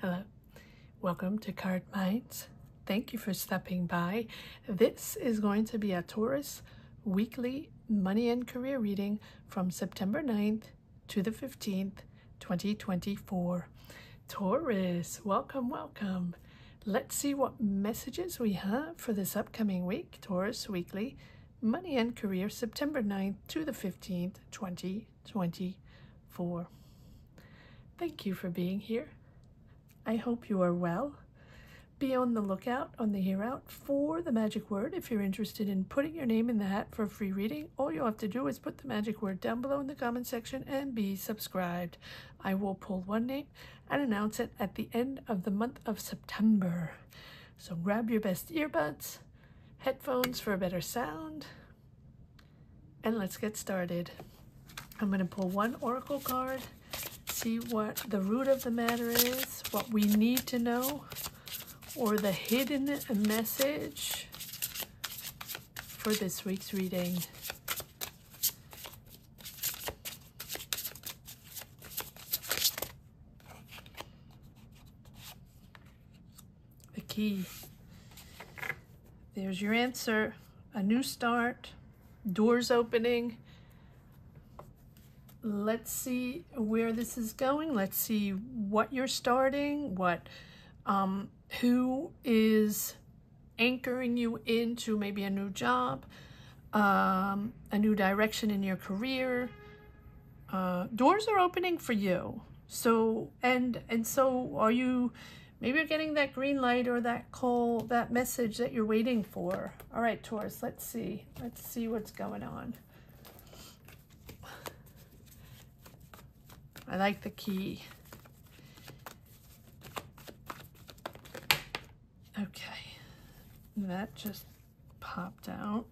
Hello, welcome to Card Minds. Thank you for stopping by. This is going to be a Taurus weekly money and career reading from September 9th to the 15th, 2024. Taurus, welcome, welcome. Let's see what messages we have for this upcoming week, Taurus weekly money and career, September 9th to the 15th, 2024. Thank you for being here. I hope you are well. Be on the lookout, on the ear out for the magic word. If you're interested in putting your name in the hat for a free reading, all you'll have to do is put the magic word down below in the comment section and be subscribed. I will pull one name and announce it at the end of the month of September. So grab your best earbuds, headphones for a better sound, and let's get started. I'm going to pull one oracle card, see what the root of the matter is, what we need to know, or the hidden message for this week's reading. The key. There's your answer. A new start. Doors opening. Let's see where this is going. Let's see what you're starting, what who is anchoring you into maybe a new job, a new direction in your career. Doors are opening for you. So, and so are you, maybe you're getting that green light or that call, that message that you're waiting for. All right, Taurus, let's see what's going on. I like the key. Okay, that just popped out.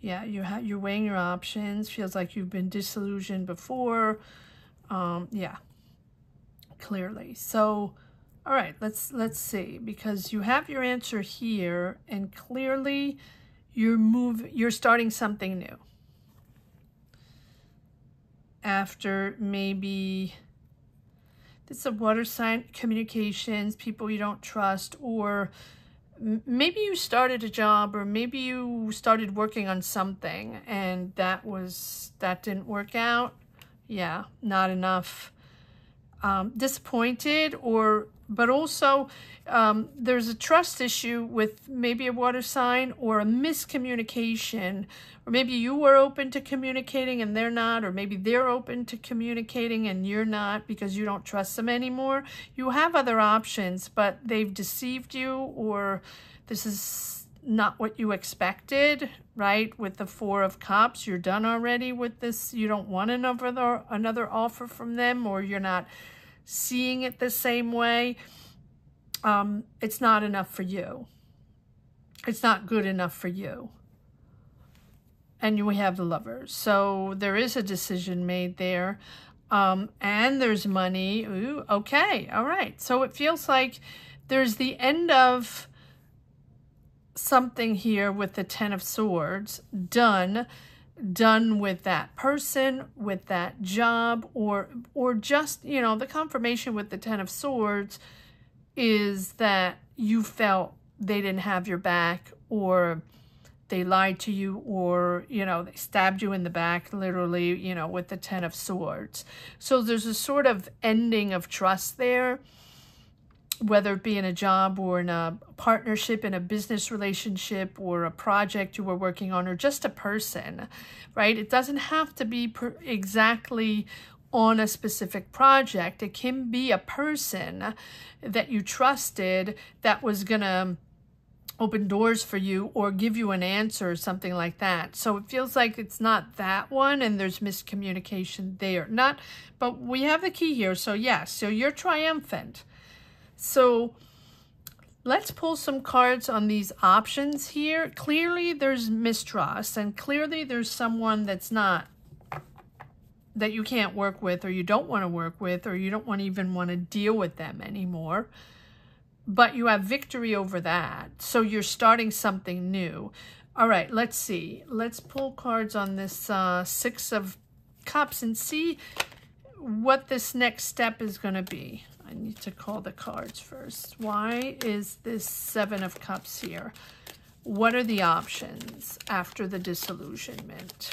Yeah, you're weighing your options. Feels like you've been disillusioned before. Yeah, clearly. So, all right, let's see, because you have your answer here, and clearly, you're starting something new. After maybe this is a water sign, communications, people you don't trust, or maybe you started a job, or maybe you started working on something and that didn't work out. Yeah, not enough. Disappointed, but also there's a trust issue with maybe a water sign or a miscommunication, or maybe you were open to communicating and they're not, or maybe they're open to communicating and you're not because you don't trust them anymore. You have other options, but they've deceived you, or this is not what you expected, right? With the Four of Cups, you're done already with this. You don't want another offer from them, or you're not seeing it the same way. It's not enough for you. It's not good enough for you. And we have the Lovers. So there is a decision made there. And there's money. Ooh, okay, all right. So it feels like there's the end of something here with the Ten of Swords. Done with that person, with that job, or just, you know, the confirmation with the Ten of Swords is that you felt they didn't have your back, or they lied to you, or, you know, they stabbed you in the back, literally, you know, with the Ten of Swords. So there's a sort of ending of trust there, whether it be in a job or in a partnership, in a business relationship, or a project you were working on, or just a person, right? It doesn't have to be exactly on a specific project. It can be a person that you trusted that was going to open doors for you or give you an answer or something like that. So it feels like it's not that one, and there's miscommunication there. Not, but we have the key here. So yes, yeah, so you're triumphant. So let's pull some cards on these options here. Clearly there's mistrust, and clearly there's someone that's not, that you can't work with, or you don't want to work with, or you don't want to even want to deal with them anymore. But you have victory over that. So you're starting something new. All right, let's see. Let's pull cards on this Six of Cups and see what this next step is going to be. I need to call the cards first. Why is this Seven of Cups here? What are the options after the disillusionment?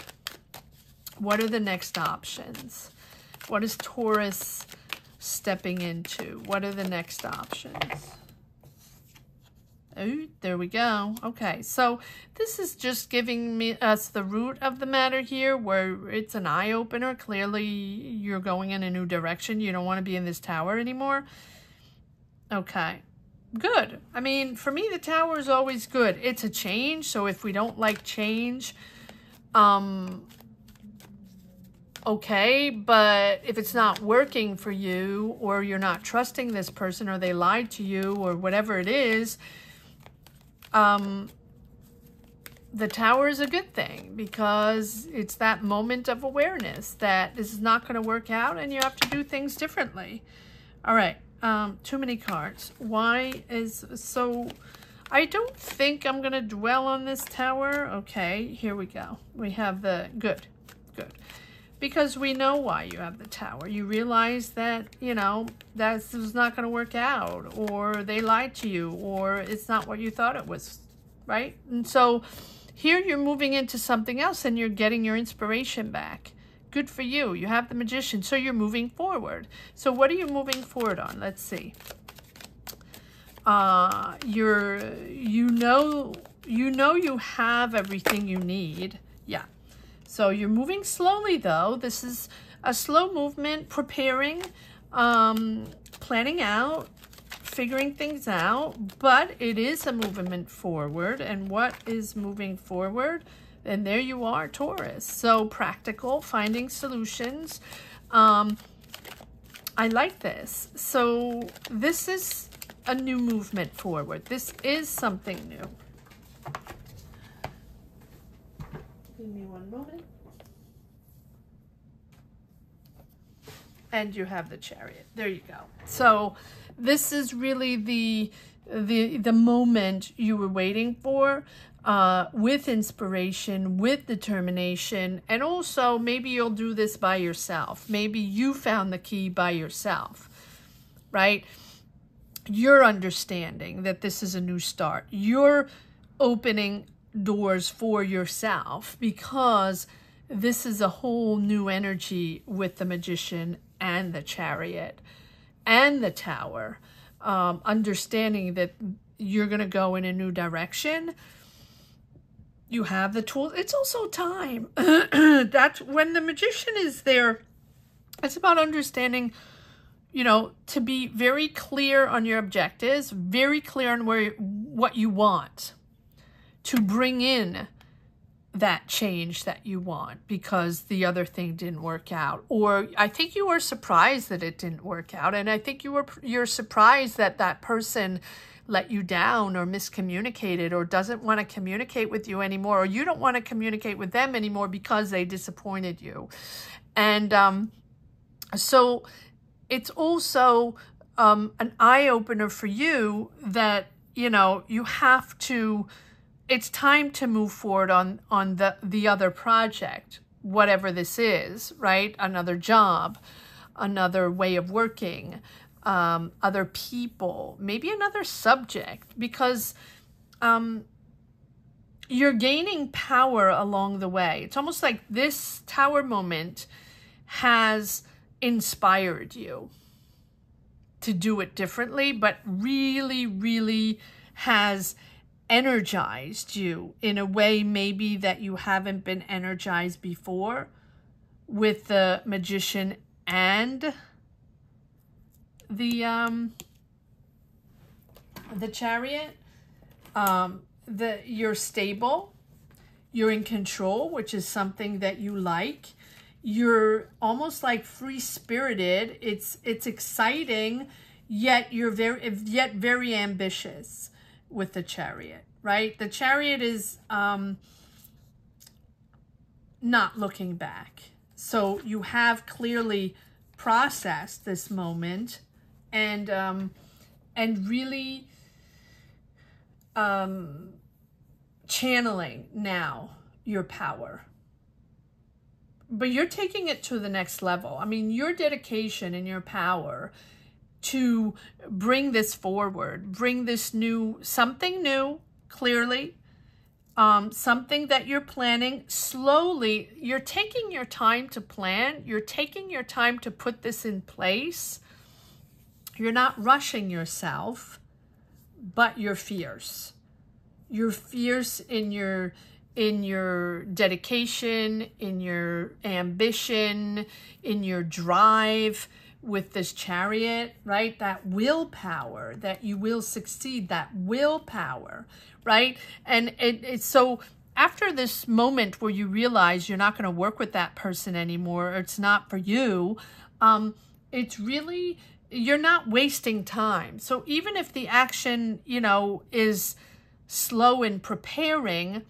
What are the next options? What is Taurus stepping into? What are the next options? Oh, there we go. Okay, so this is just giving us the root of the matter here, where it's an eye-opener. Clearly, you're going in a new direction. You don't want to be in this tower anymore. Okay, good. I mean, for me, the tower is always good. It's a change, so if we don't like change, okay, but if it's not working for you, or you're not trusting this person, or they lied to you, or whatever it is, the tower is a good thing, because it's that moment of awareness that this is not going to work out and you have to do things differently. All right. Too many cards. Why is so? I don't think I'm going to dwell on this tower. Okay. Here we go. We have the good, good, because we know why you have the tower. You realize that, you know, that's not going to work out, or they lied to you, or it's not what you thought it was, right? And so here you're moving into something else and you're getting your inspiration back. Good for you. You have the Magician, so you're moving forward. So what are you moving forward on? Let's see. You know you have everything you need. Yeah. So you're moving slowly, though. This is a slow movement, preparing, planning out, figuring things out. But it is a movement forward. And what is moving forward? And there you are, Taurus. So practical, finding solutions. I like this. So this is a new movement forward. This is something new. Give me one moment. And you have the Chariot. There you go. So this is really the moment you were waiting for, with inspiration, with determination. And also, maybe you'll do this by yourself. Maybe you found the key by yourself, right? You're understanding that this is a new start. You're opening doors for yourself, because this is a whole new energy with the Magician and the Chariot and the Tower. Understanding that you're going to go in a new direction. You have the tools. It's also time. That's when the Magician is there. It's about understanding, you know, to be very clear on your objectives, very clear on where what you want, to bring in that change that you want, because the other thing didn't work out. Or I think you were surprised that it didn't work out. And I think you're surprised that that person let you down, or miscommunicated, or doesn't want to communicate with you anymore, or you don't want to communicate with them anymore because they disappointed you. And so it's also an eye-opener for you that, you know, you have to... It's time to move forward on the other project, whatever this is, right? Another job, another way of working, other people, maybe another subject, because you're gaining power along the way. It's almost like this tower moment has inspired you to do it differently, but really, really has energized you in a way maybe that you haven't been energized before, with the Magician and the Chariot. You're stable, you're in control, which is something that you like. You're almost like free-spirited. It's exciting, yet you're very ambitious with the Chariot, right? The Chariot is not looking back. So you have clearly processed this moment, and really channeling now your power. But you're taking it to the next level. I mean, your dedication and your power to bring this forward, bring this new, something new, clearly, something that you're planning slowly. You're taking your time to plan. You're taking your time to put this in place. You're not rushing yourself, but you're fierce. You're fierce in your dedication, in your ambition, in your drive with this chariot, right? That willpower, that you will succeed, that willpower, right? And it's so after this moment where you realize you're not going to work with that person anymore, or it's not for you, it's really, you're not wasting time. So even if the action, you know, is slow in preparing,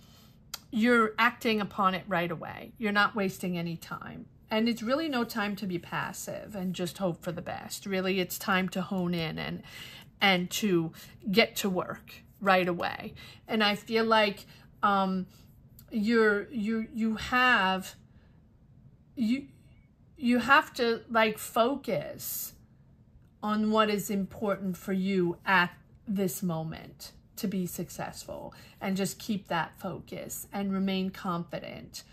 you're acting upon it right away. You're not wasting any time. And it's really no time to be passive and just hope for the best. Really, it's time to hone in and to get to work right away. And I feel like you have to like focus on what is important for you at this moment to be successful, and just keep that focus and remain confident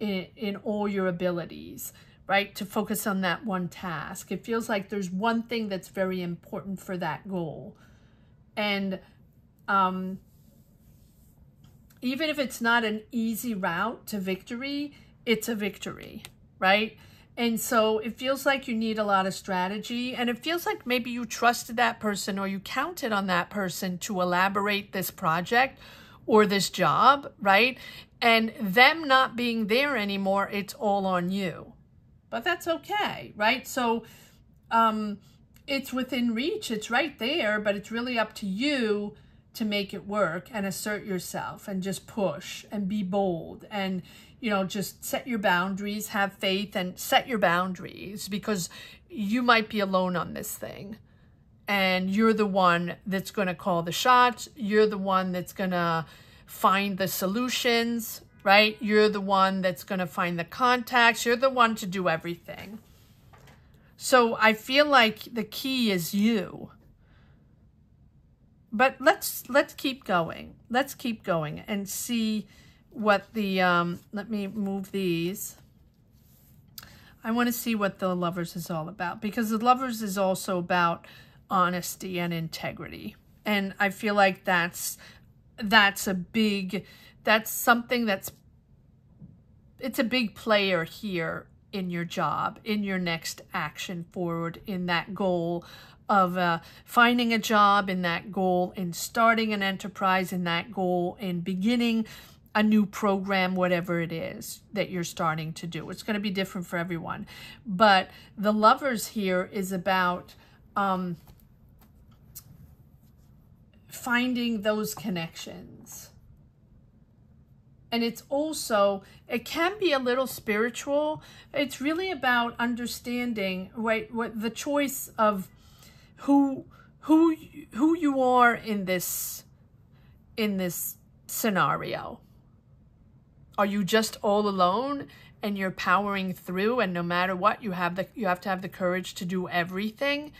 in all your abilities, right? To focus on that one task. It feels like there's one thing that's very important for that goal. And even if it's not an easy route to victory, it's a victory, right? And so it feels like you need a lot of strategy, and it feels like maybe you trusted that person or you counted on that person to elaborate this project or this job, right? And them not being there anymore, it's all on you. But that's okay, right? So it's within reach, it's right there, but it's really up to you to make it work and assert yourself and just push and be bold and, you know, just set your boundaries, have faith and set your boundaries, because you might be alone on this thing and you're the one that's going to call the shots. You're the one that's going to find the solutions, right? You're the one that's going to find the contacts. You're the one to do everything. So I feel like the key is you. But let's keep going. Let's keep going and see what the, let me move these. I want to see what the Lovers is all about, because the Lovers is also about honesty and integrity. And I feel like that's something that's, it's a big player here in your job, in your next action forward, in that goal of finding a job, in that goal in starting an enterprise, in that goal in beginning a new program, whatever it is that you're starting to do. It's going to be different for everyone. But the Lovers here is about finding those connections. And it's also, it can be a little spiritual. It's really about understanding, right, what the choice of who you are in this scenario. Are you just all alone and you're powering through, and no matter what, you have to have the courage to do everything,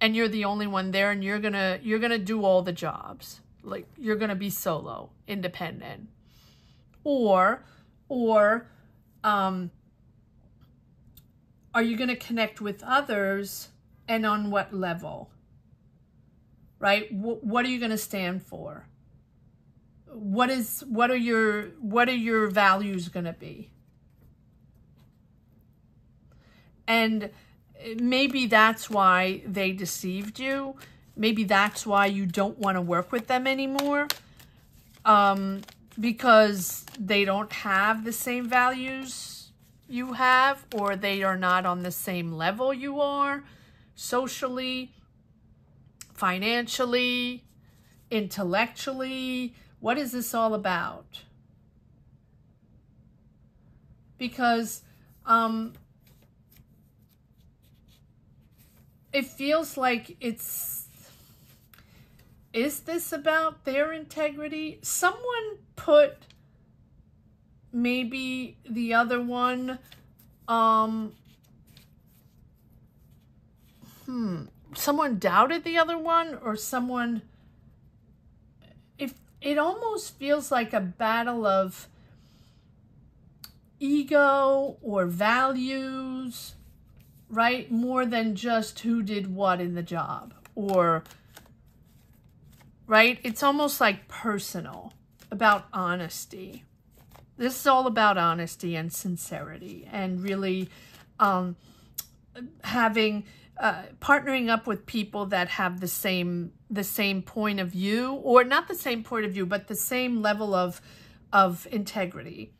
and you're the only one there, and you're gonna do all the jobs, like you're gonna be solo, independent, or are you gonna connect with others, and on what level, right? What are you gonna stand for? What are your values going to be? And maybe that's why they deceived you. Maybe that's why you don't want to work with them anymore, because they don't have the same values you have, or they are not on the same level you are, socially, financially, intellectually. What is this all about? Because it feels like it's, is this about their integrity? Someone put maybe the other one, someone doubted the other one, or someone, if it almost feels like a battle of ego or values, right? More than just who did what in the job, or, right? It's almost like personal, about honesty. This is all about honesty and sincerity, and really having, partnering up with people that have the same point of view, or not the same point of view, but the same level of integrity,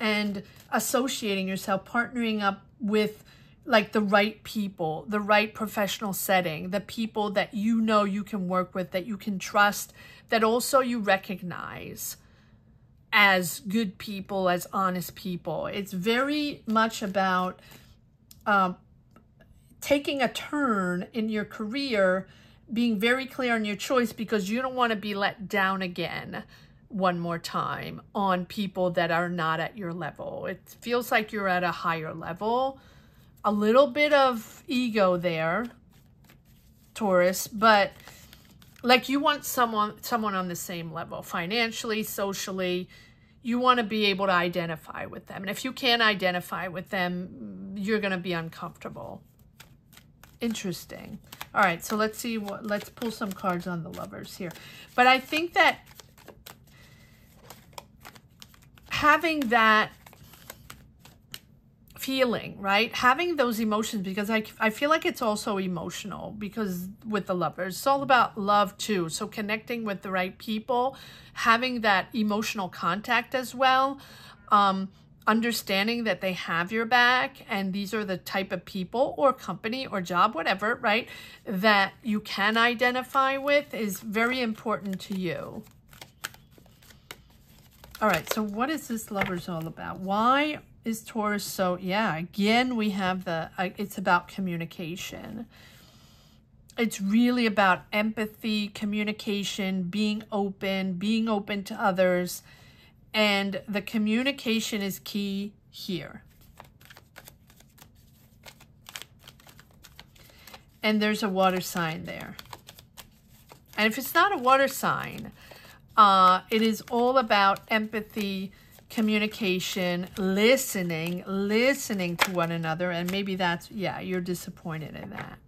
and associating yourself, partnering up with like the right people, the right professional setting, the people that you know you can work with, that you can trust, that also you recognize as good people, as honest people. It's very much about taking a turn in your career, being very clear on your choice, because you don't want to be let down again one more time on people that are not at your level. It feels like you're at a higher level. A little bit of ego there, Taurus, but like you want someone on the same level, financially, socially. You want to be able to identify with them. And if you can't identify with them, you're going to be uncomfortable. Interesting. All right, so let's see what, let's pull some cards on the lovers here. But I think that having that feeling, right? Having those emotions, because I feel like it's also emotional, because with the lovers, it's all about love too. So connecting with the right people, having that emotional contact as well, understanding that they have your back, and these are the type of people or company or job, whatever, right, that you can identify with is very important to you. All right, so what is this lovers all about? Why is Taurus so, yeah, again, we have the, it's about communication. It's really about empathy, communication, being open to others. And the communication is key here. And there's a water sign there. And if it's not a water sign, it is all about empathy, communication, listening to one another. And maybe that's, yeah, you're disappointed in that.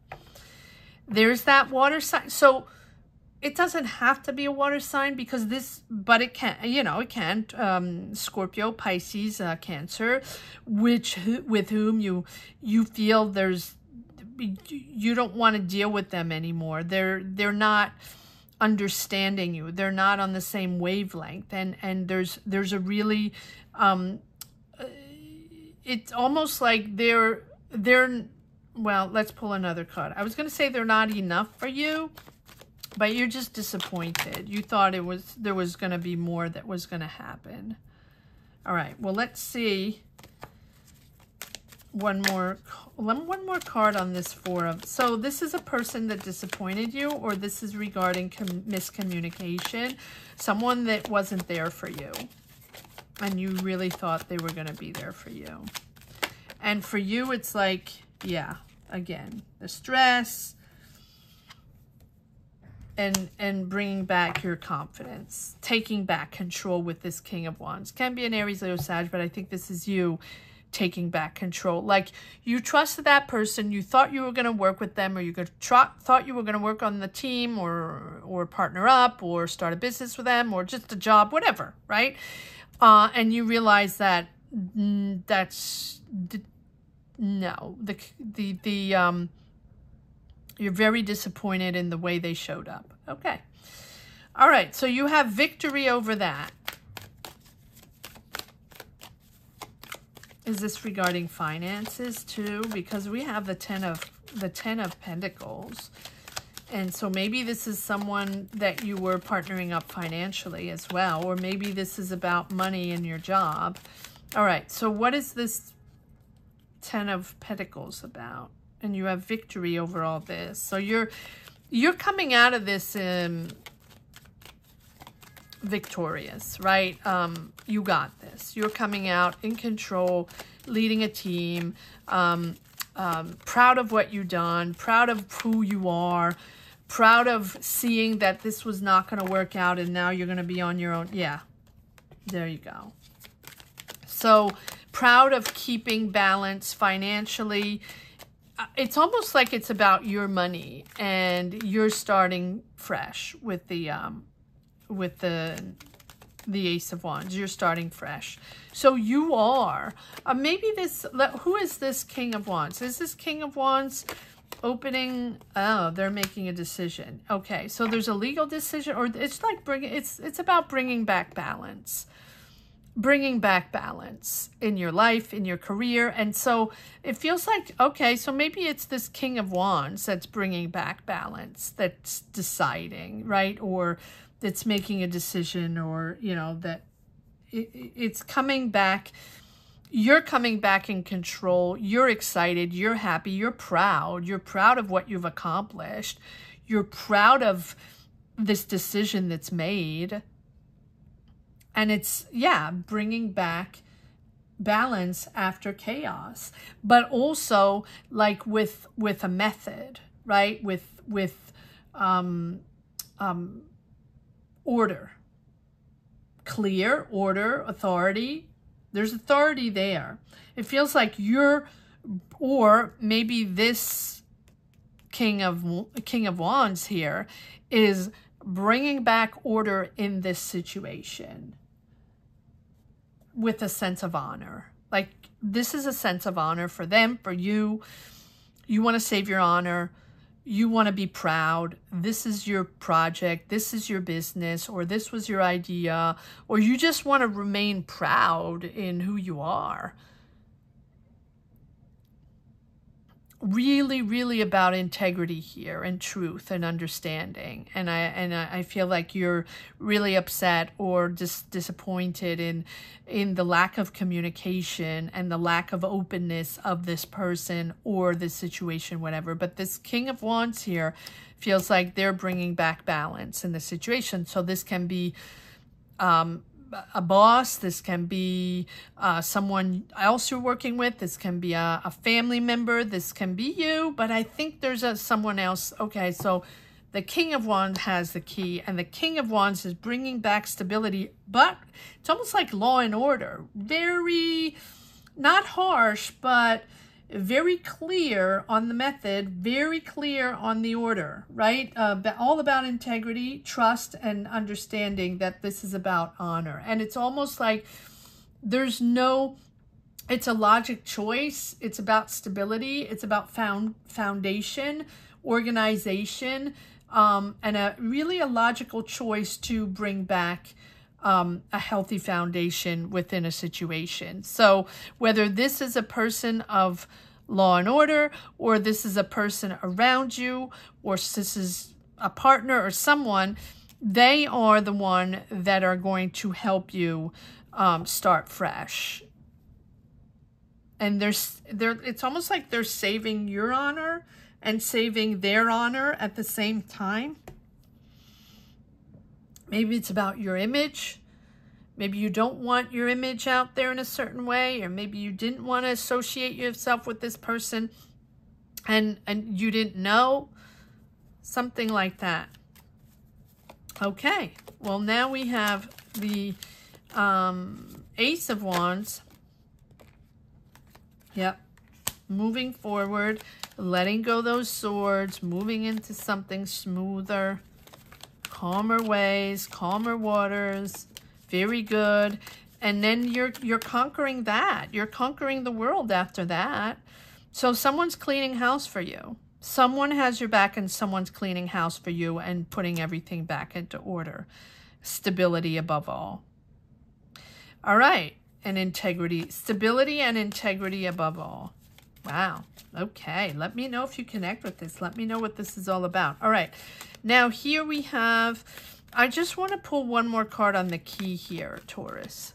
There's that water sign. So it doesn't have to be a water sign, because this, but it can, you know, it can, Scorpio, Pisces, Cancer, which, with whom you feel there's, you don't want to deal with them anymore. They're not understanding you. They're not on the same wavelength. And there's a really, it's almost like they're, well, let's pull another card. I was going to say they're not enough for you, but you're just disappointed. You thought it was, there was going to be more that was going to happen. All right. Well, let's see one more card on this four of. So this is a person that disappointed you, or this is regarding miscommunication, someone that wasn't there for you, and you really thought they were going to be there for you. And for you, it's like, yeah, again, the stress. And bringing back your confidence, taking back control with this King of Wands. Can be an Aries, Leo, Sag, but I think this is you taking back control. Like, you trusted that person. You thought you were going to work with them, or you thought you were going to work on the team, or partner up, or start a business with them, or just a job, whatever, right? And you realize that that's... No. You're very disappointed in the way they showed up. Okay. All right. So you have victory over that. Is this regarding finances too? Because we have the Ten of Pentacles. And so maybe this is someone that you were partnering up financially as well. Or maybe this is about money in your job. All right. So what is this Ten of Pentacles about? And you have victory over all this. So you're coming out of this victorious, right? You got this. You're coming out in control, leading a team, proud of what you've done, proud of who you are, proud of seeing that this was not going to work out and now you're going to be on your own. Yeah, there you go. So proud of keeping balance financially. It's almost like it's about your money and you're starting fresh with the Ace of Wands. You're starting fresh. So you are, maybe this, who is this King of Wands? Is this King of Wands opening? Oh, they're making a decision. Okay. So there's a legal decision, or it's like bringing, it's about bringing back balance. Bringing back balance in your life, in your career. And so it feels like, okay, so maybe it's this King of Wands that's bringing back balance, that's deciding, right? Or that's making a decision, or, you know, that it's coming back. You're coming back in control. You're excited. You're happy. You're proud. You're proud of what you've accomplished. You're proud of this decision that's made. And it's, yeah, bringing back balance after chaos, but also like with a method, right? With order, clear order, authority. There's authority there. It feels like you're, or maybe this King of Wands here is bringing back order in this situation with a sense of honor. Like, this is a sense of honor for them, for you. You want to save your honor. You want to be proud. This is your project. This is your business, or this was your idea, or you just want to remain proud in who you are. Really, really about integrity here, and truth and understanding. And I feel like you're really upset or just disappointed in the lack of communication and the lack of openness of this person or this situation, whatever. But this King of Wands here feels like they're bringing back balance in the situation. So this can be a boss, this can be someone else you're working with, this can be a family member, this can be you, but I think there's someone else. Okay, so the King of Wands has the key, and the King of Wands is bringing back stability, but it's almost like law and order. Very, not harsh, but very clear on the method, very clear on the order, right? All about integrity, trust, and understanding that this is about honor. And it's almost like there's no, it's a logic choice. It's about stability. It's about foundation, organization, and really a logical choice to bring back a healthy foundation within a situation. So whether this is a person of law and order, or this is a person around you, or this is a partner or someone, they are the one that are going to help you start fresh. And it's almost like they're saving your honor and saving their honor at the same time. Maybe it's about your image. Maybe you don't want your image out there in a certain way, or maybe you didn't want to associate yourself with this person and you didn't know, something like that. Okay, well, now we have the Ace of Wands. Yep, moving forward, letting go those swords, moving into something smoother. Calmer ways, calmer waters, very good. And then you're conquering that. You're conquering the world after that. So someone's cleaning house for you. Someone has your back, and someone's cleaning house for you and putting everything back into order. Stability above all. All right, and integrity. Stability and integrity above all. Wow. Okay, let me know if you connect with this. Let me know what this is all about. All right, now here we have, I just want to pull one more card on the key here, Taurus.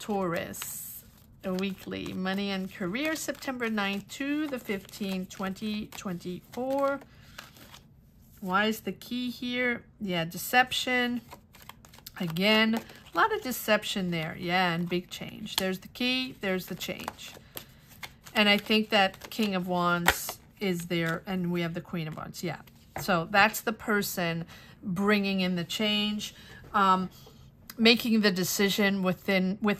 Taurus Weekly, Money and Career, September 9th to the 15th, 2024. Why is the key here? Yeah, deception. Again, a lot of deception there. Yeah, and big change. There's the key, there's the change. And I think that King of Wands is there, and we have the Queen of Wands. Yeah, so that's the person bringing in the change, making the decision with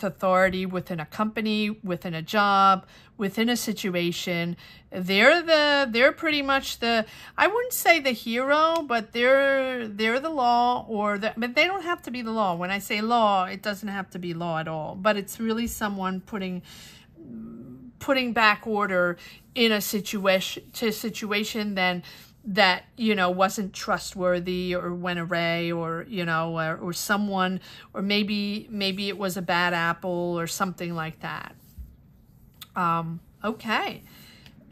authority, within a company, within a job, within a situation. They're pretty much the, I wouldn't say the hero, but they're the law, or the, but they don't have to be the law. When I say law, it doesn't have to be law at all, but it's really someone putting back order in a situation that, you know, wasn't trustworthy or went awry, or, you know, or someone, or maybe it was a bad apple or something like that. Okay.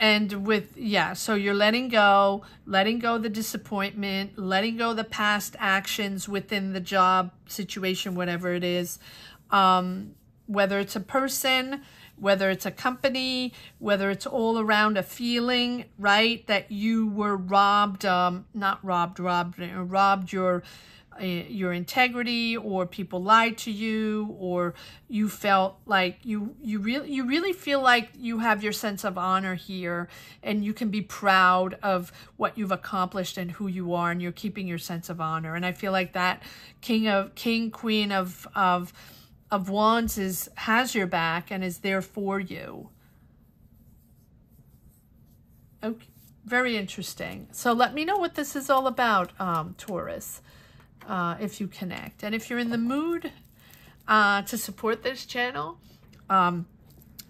And with, yeah, so you're letting go the disappointment, letting go the past actions within the job situation, whatever it is, whether it's a person, whether it's a company, whether it's all around a feeling, right? That you were robbed, robbed your integrity, or people lied to you, or you felt like you really feel like you have your sense of honor here, and you can be proud of what you've accomplished and who you are, and you're keeping your sense of honor. And I feel like that Queen of Wands has your back and is there for you. Okay, very interesting. So let me know what this is all about, Taurus, if you connect. And if you're in the mood to support this channel,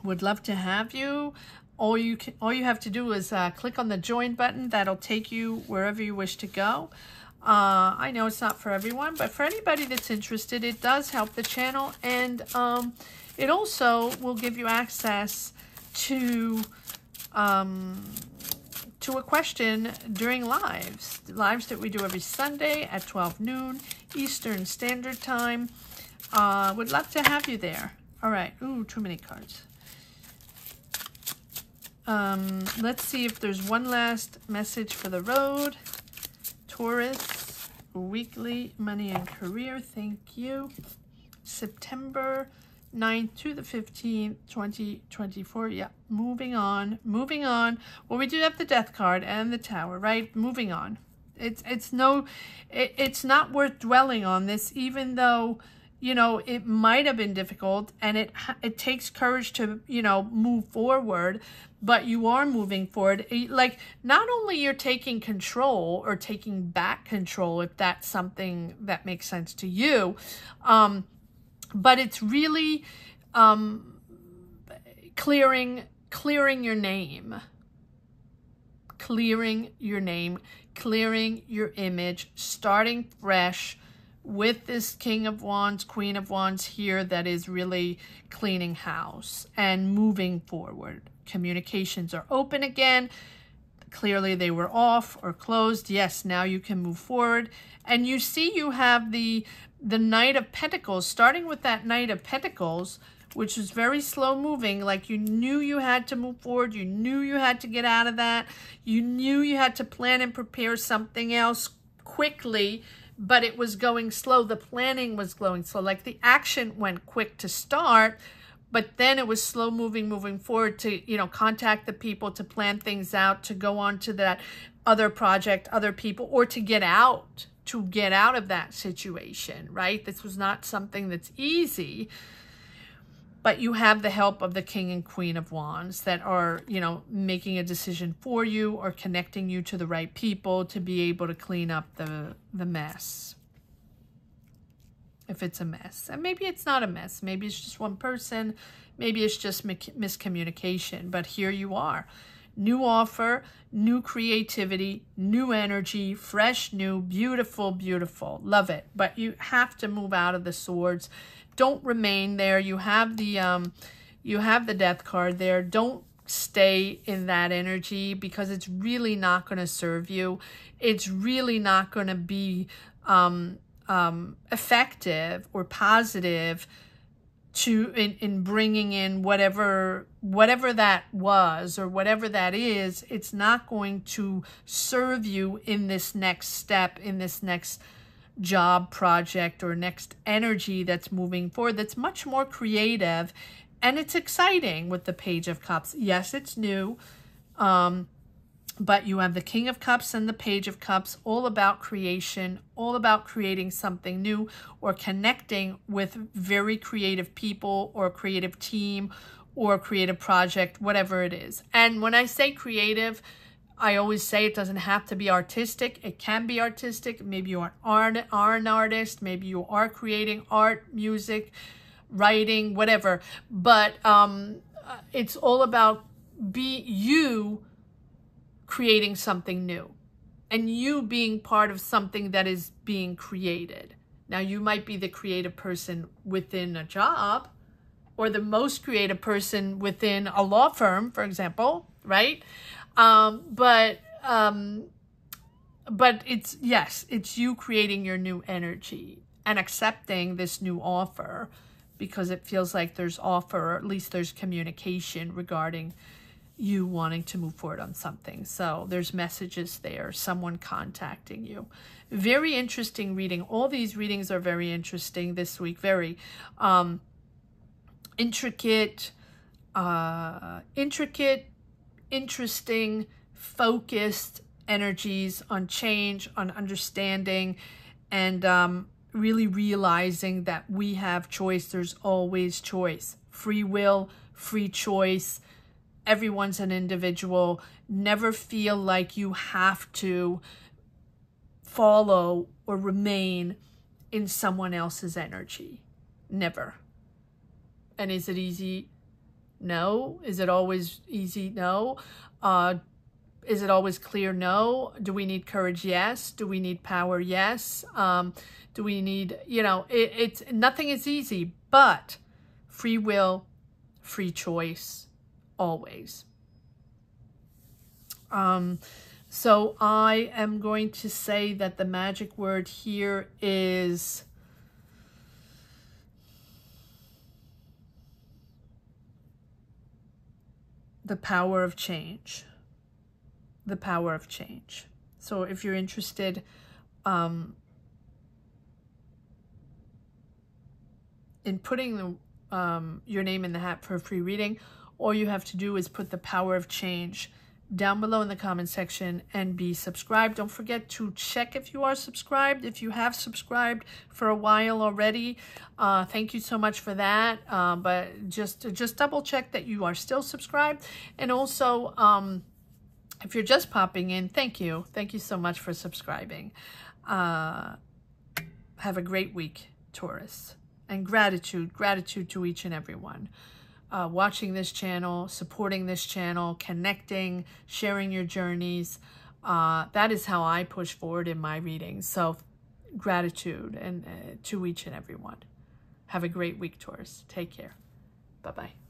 would love to have you. All you have to do is click on the join button. That'll take you wherever you wish to go. I know it's not for everyone, but for anybody that's interested, it does help the channel, and it also will give you access to a question during lives that we do every Sunday at 12 noon Eastern Standard Time. Would love to have you there. All right. Ooh, too many cards. Let's see if there's one last message for the road. Taurus, weekly money and career, thank you. September 9th to the 15th, 2024. Yeah, moving on, moving on. Well, we do have the Death card and the Tower, right? Moving on. It's not worth dwelling on this, even though, you know, it might have been difficult, and it takes courage to, you know, move forward, but you are moving forward. Like, not only you're taking control, or taking back control, if that's something that makes sense to you, but it's really clearing your name, clearing your image, starting fresh, with this King of Wands, Queen of Wands here that is really cleaning house and moving forward. Communications are open again. Clearly they were off or closed. Yes, now you can move forward. And you see you have the Knight of Pentacles, starting with that Knight of Pentacles, which is very slow moving. Like, you knew you had to move forward. You knew you had to get out of that. You knew you had to plan and prepare something else quickly, but it was going slow. The planning was going slow. Like, the action went quick to start, but then it was slow moving forward to, you know, contact the people, to plan things out, to go on to that other project, other people, or to get out of that situation, right? This was not something that's easy, but you have the help of the King and Queen of Wands that are, you know, making a decision for you, or connecting you to the right people to be able to clean up the mess, if it's a mess. And maybe it's not a mess. Maybe it's just one person. Maybe it's just miscommunication. But here you are. New offer, new creativity, new energy, fresh, new, beautiful, beautiful. Love it. But you have to move out of the swords. Don't remain there. You have the Death card there. Don't stay in that energy, because it's really not going to serve you. It's really not going to be effective or positive in bringing in whatever that was, or whatever that is. It's not going to serve you in this next step, in this next job project, or next energy that's moving forward, that's much more creative And it's exciting with the Page of Cups. Yes, it's new, but you have the King of Cups and the Page of Cups, all about creation, all about creating something new or connecting with very creative people or creative team or creative project, whatever it is. And when I say creative, I always say it doesn't have to be artistic. It can be artistic. Maybe you are an artist. Maybe you are creating art, music, writing, whatever. But it's all about you creating something new and you being part of something that is being created. Now, you might be the creative person within a job or the most creative person within a law firm, for example, right? But it's, yes, it's you creating your new energy and accepting this new offer, because it feels like there's offer, or at least there's communication regarding you wanting to move forward on something. So there's messages there, someone contacting you. Very interesting reading. All these readings are very interesting this week. Very intricate, interesting, focused energies on change, on understanding, and really realizing that we have choice. There's always choice. Free will, free choice. Everyone's an individual. Never feel like you have to follow or remain in someone else's energy. Never. And is it easy? No. Is it always easy? No. Is it always clear? No. Do we need courage? Yes. Do we need power? Yes. Do we need, you know, it's nothing is easy, but free will, free choice, always. So I am going to say that the magic word here is the power of change. The power of change. So if you're interested in putting the, your name in the hat for a free reading, all you have to do is put the power of change down below in the comment section and be subscribed. Don't forget to check if you are subscribed, if you have subscribed for a while already. Thank you so much for that. But just double check that you are still subscribed. And also, if you're just popping in, thank you. Thank you so much for subscribing. Have a great week, Taurus. And gratitude, gratitude to each and everyone. Watching this channel, supporting this channel, connecting, sharing your journeys. That is how I push forward in my readings. So gratitude and to each and everyone. Have a great week, Taurus. Take care. Bye-bye.